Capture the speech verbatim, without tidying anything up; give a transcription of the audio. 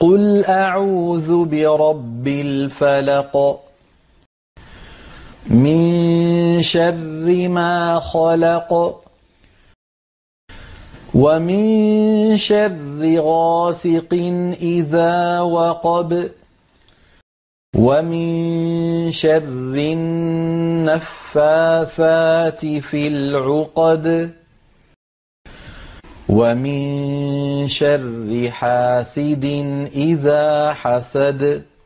قل أعوذ برب الفلق من شر ما خلق ومن شر غاسق إذا وقب ومن شر النفاثات في العقد ومن شر حاسد إذا حسد.